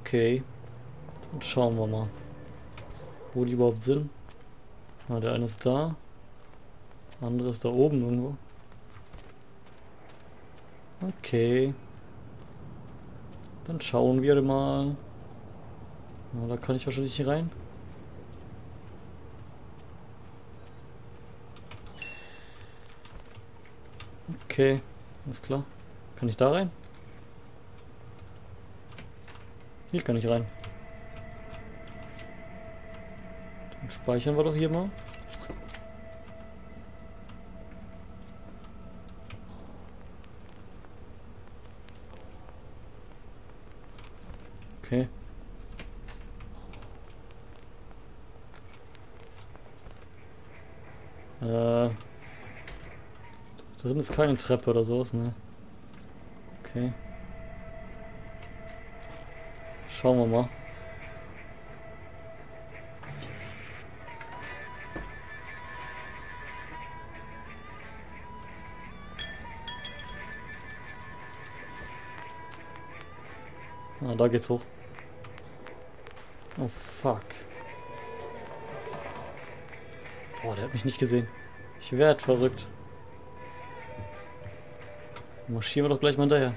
Okay. Dann schauen wir mal, wo die überhaupt sind. Na, der eine ist da. Der andere ist da oben irgendwo. Okay. Dann schauen wir mal. Na, da kann ich wahrscheinlich hier rein. Okay, alles klar. Kann ich da rein? Hier kann ich rein. Dann speichern wir doch hier mal. Okay. Da drin ist keine Treppe oder sowas, ne? Okay. Schauen wir mal. Ah, da geht's hoch. Oh fuck. Boah, der hat mich nicht gesehen. Ich werd verrückt. Marschieren wir doch gleich mal hinterher.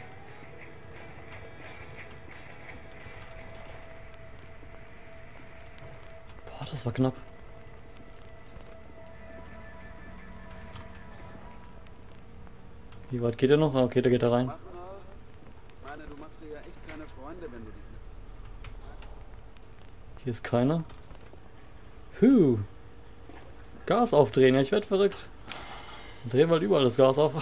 Boah, das war knapp. Wie weit geht er noch? Ah, okay, der geht da rein. Hier ist keiner. Huh. Gas aufdrehen, ja, ich werde verrückt. Drehen wir halt überall das Gas auf.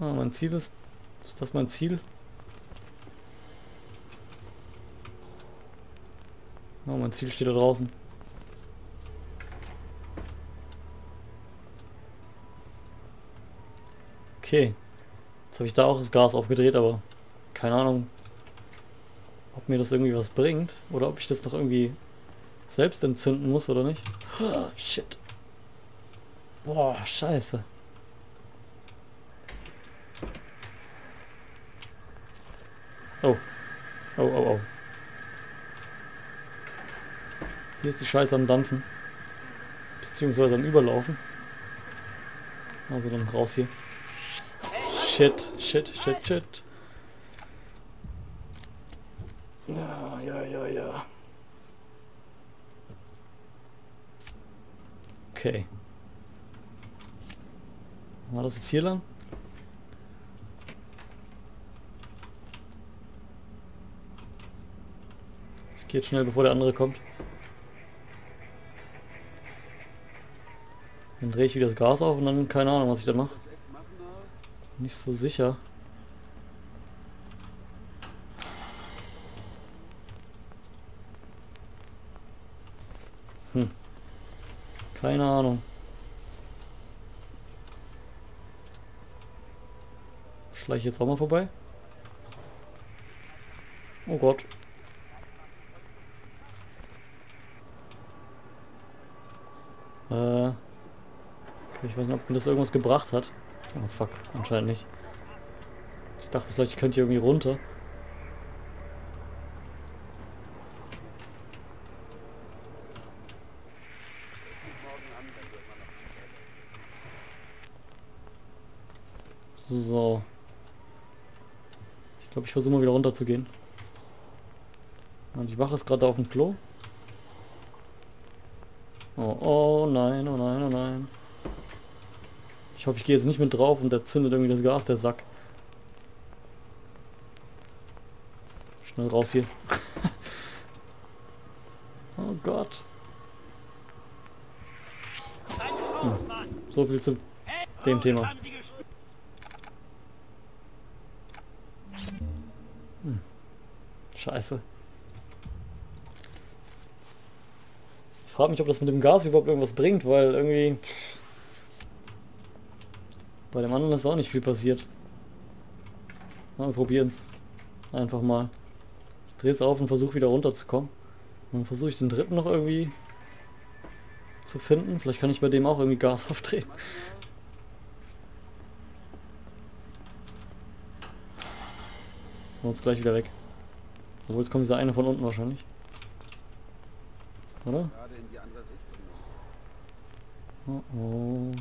Ah, mein Ziel ist... Ist das mein Ziel? Ah, mein Ziel steht da draußen. Okay. Jetzt habe ich da auch das Gas aufgedreht, aber... Keine Ahnung, ob mir das irgendwie was bringt oder ob ich das noch irgendwie selbst entzünden muss oder nicht. Oh, shit. Boah, scheiße. Oh. Oh, oh, oh. Hier ist die Scheiße am Dampfen. Beziehungsweise am Überlaufen. Also dann raus hier. Shit, shit, shit, shit. Ja, ja, ja, ja. Okay. War das jetzt hier lang? Ich gehe jetzt schnell, bevor der andere kommt. Dann drehe ich wieder das Gas auf und dann keine Ahnung, was ich da mache. Nicht so sicher. Hm. Keine Ahnung. Schleiche ich jetzt auch mal vorbei? Oh Gott. Okay, ich weiß nicht, ob mir das irgendwas gebracht hat. Oh fuck, anscheinend nicht. Ich dachte vielleicht, ich könnte hier irgendwie runter. So. Ich glaube, ich versuche mal wieder runter zu gehen. Und die Wache ist gerade auf dem Klo. Oh, oh nein, oh nein, oh nein. Ich hoffe, ich gehe jetzt nicht mit drauf und der zündet irgendwie das Gas, der Sack. Schnell raus hier. Oh Gott. So viel zu dem Thema. Scheiße. Ich frage mich, ob das mit dem Gas überhaupt irgendwas bringt, weil irgendwie... Bei dem anderen ist auch nicht viel passiert. Na, wir probieren's. Einfach mal. Ich drehe es auf und versuche wieder runterzukommen. Und dann versuche ich den dritten noch irgendwie zu finden. Vielleicht kann ich bei dem auch irgendwie Gas aufdrehen. Und uns gleich wieder weg. Obwohl, jetzt kommt dieser eine von unten wahrscheinlich. Oder? Oh oh.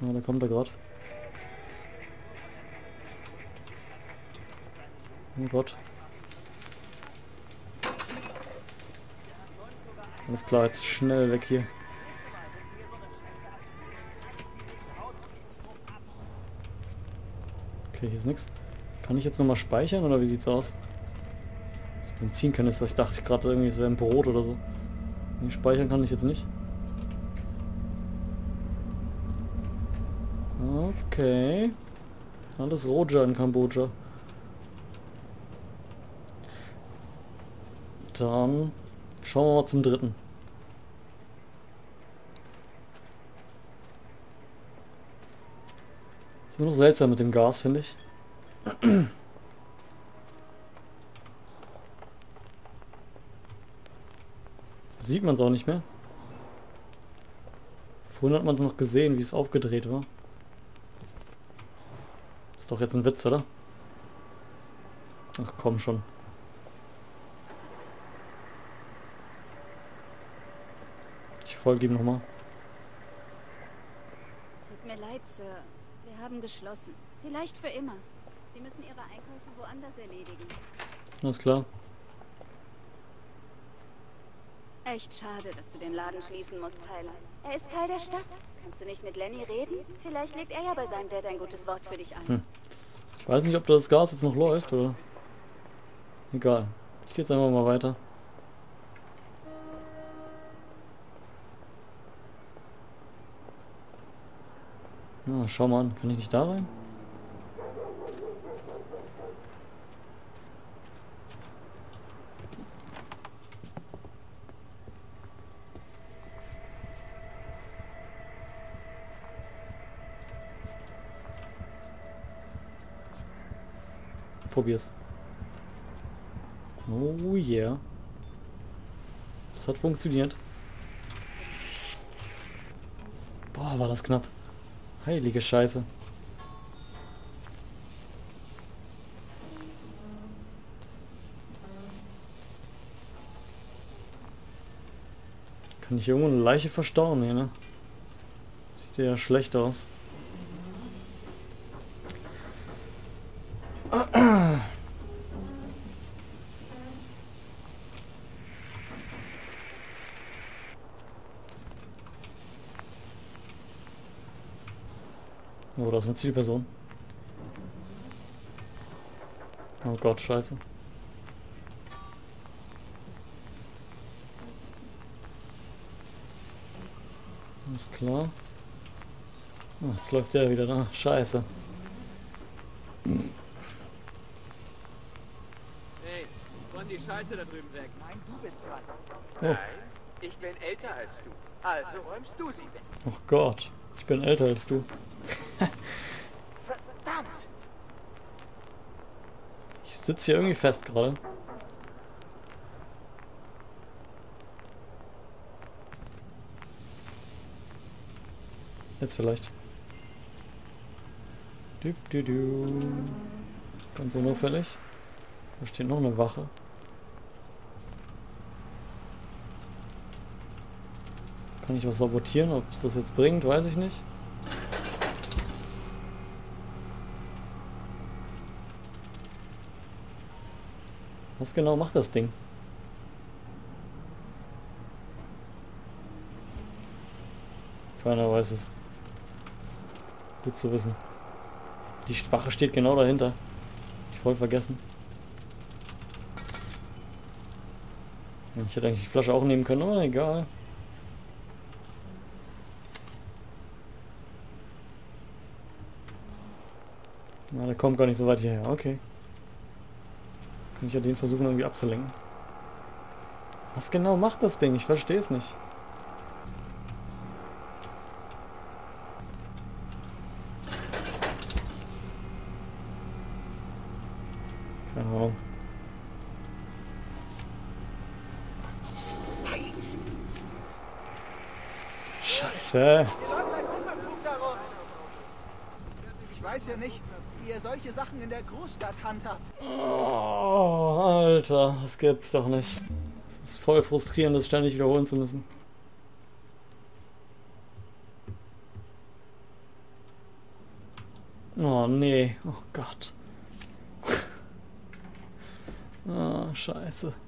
Na, da kommt er gerade. Oh Gott. Alles klar, jetzt schnell weg hier. Okay, hier ist nichts. Kann ich jetzt nochmal speichern oder wie sieht's aus? Das Benzinkanister, ich dachte gerade irgendwie, es wäre ein Brot oder so. Nee, speichern kann ich jetzt nicht. Okay. Alles Roger in Kambodscha. Dann schauen wir mal zum dritten. Ist immer noch seltsam mit dem Gas, finde ich. Jetzt sieht man es auch nicht mehr. Vorhin hat man es noch gesehen, wie es aufgedreht war. Ist doch jetzt ein Witz, oder? Ach komm schon. Ich folge ihm nochmal. Tut mir leid, Sir. Wir haben geschlossen. Vielleicht für immer. Sie müssen Ihre Einkäufe woanders erledigen. Alles klar. Echt schade, dass du den Laden schließen musst, Tyler. Er ist Teil der Stadt. Kannst du nicht mit Lenny reden? Vielleicht legt er ja bei seinem Dad ein gutes Wort für dich ein. Hm. Ich weiß nicht, ob das Gas jetzt noch läuft, oder? Egal. Ich gehe jetzt einfach mal weiter. Na, schau mal an. Kann ich nicht da rein? Probier's. Oh yeah. Das hat funktioniert. Boah, war das knapp. Heilige Scheiße. Kann ich irgendwo eine Leiche verstauen hier, ne? Sieht ja schlecht aus. Oh, da ist eine Zielperson. Oh Gott, scheiße. Alles klar. Oh, jetzt läuft der wieder da. Scheiße. Hey, räum die Scheiße da drüben weg. Nein, du bist dran. Oh. Nein, ich bin älter als du. Also räumst du sie weg. Oh Gott, ich bin älter als du. Verdammt! Ich sitze hier irgendwie fest gerade. Jetzt vielleicht. Du. Ganz unauffällig. Da steht noch eine Wache. Kann ich was sabotieren? Ob es das jetzt bringt, weiß ich nicht. Was genau macht das Ding? Keiner weiß es. Gut zu wissen. Die Wache steht genau dahinter. Ich voll vergessen. Ich hätte eigentlich die Flasche auch nehmen können, aber egal. Na, der kommt gar nicht so weit hierher. Okay. Kann ich ja den versuchen irgendwie abzulenken. Was genau macht das Ding? Ich verstehe es nicht. Keine Ahnung. Scheiße! Ich weiß ja nicht, wie ihr solche Sachen in der Großstadt handhabt. Oh, Alter, das gibt's doch nicht. Es ist voll frustrierend, das ständig wiederholen zu müssen. Oh, nee. Oh Gott. Oh, scheiße.